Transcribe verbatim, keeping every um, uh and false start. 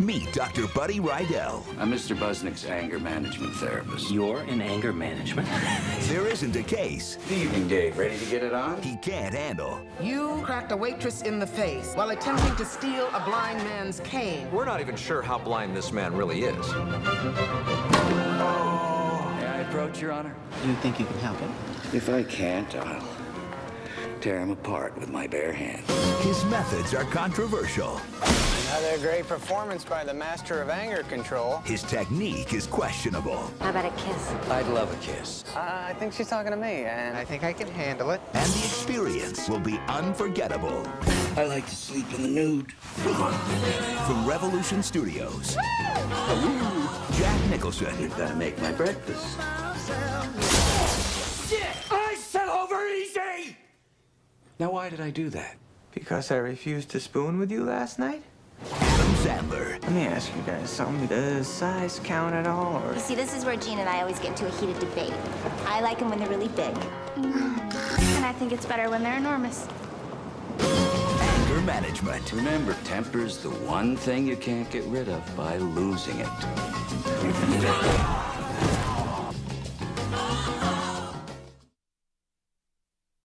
Meet Doctor Buddy Rydell. I'm Mister Busnick's anger management therapist. You're in anger management? There isn't a case. Good evening, Dave. Ready to get it on? He can't handle. You cracked a waitress in the face while attempting to steal a blind man's cane. We're not even sure how blind this man really is. Oh. May I approach, Your Honor? Do you think you can help him? If I can't, I'll tear him apart with my bare hands. His methods are controversial. Another great performance by the master of anger control. His technique is questionable. How about a kiss? I'd love a kiss. Uh, I think she's talking to me, and I think I can handle it. And the experience will be unforgettable. I like to sleep in the nude. From Revolution Studios, Jack Nicholson. You've got to make my breakfast. Shit! I said over easy! Now, why did I do that? Because I refused to spoon with you last night? Adam Sandler. Let me ask you guys something. Does size count at all? Or... You see, this is where Gene and I always get into a heated debate. I like them when they're really big. And I think it's better when they're enormous. Anger management. Remember, temper's the one thing you can't get rid of by losing it.